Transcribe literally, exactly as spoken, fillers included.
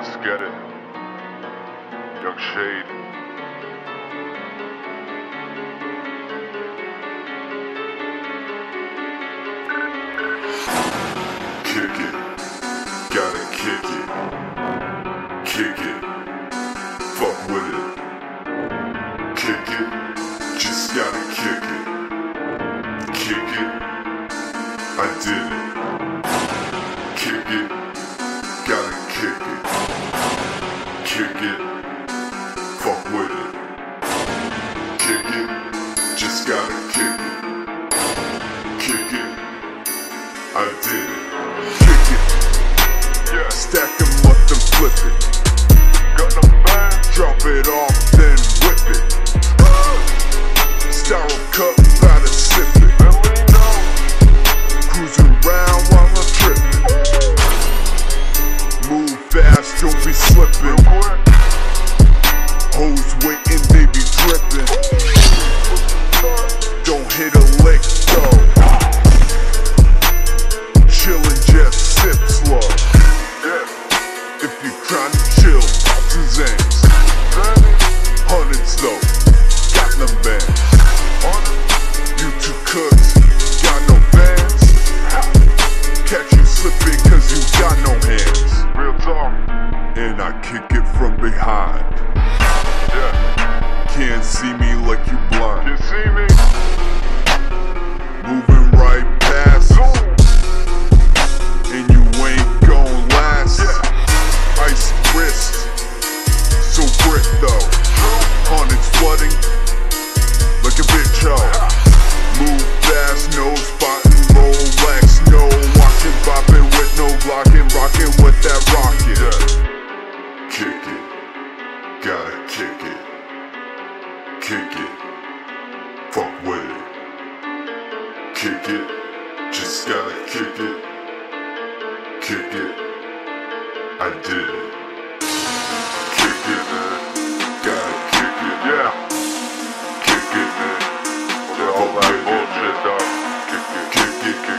Let's get it. Young Shade. Kick it. Gotta kick it. Kick it. Fuck with it. Kick it. Just gotta kick it. Kick it. I did it. Kick it. Gotta kick it. Kick it. Fuck with it. Kick it. Just gotta kick it. Kick it. I did it. Kick it. Yeah. Stack them up and flip it. Got no bang. Drop it off, then whip it. Styro cup, gotta sip it. Cruising round while I'm tripping. Move fast, don't be slipping. Hoes waiting, they be dripping. Don't hit a lick, though. Chillin', just sip slow. If you tryna to chill, Suzanne's. Hundreds, though, got them bands. You two cooks, got no bands. Catch you slipping cause you got no hands. Real talk. And I kick it from behind. Yeah. Can't see me like you blind. You see me? Moving right past. Ooh. And you ain't gon' last. Yeah. Ice wrist. So brick though. On it's flooding. Like a bitch out. Yeah. Move fast, no spotting, Rolex, no watching, bopping with no blocking, rocking with that rocket. Yeah. Kick it. Gotta kick it. Kick it. Fuck with it. Kick it. Just gotta kick it. Kick it. I did it. Kick it. Gotta kick it. Yeah. Kick it. All that bullshit, dog. Kick it. Kick it. Kick it.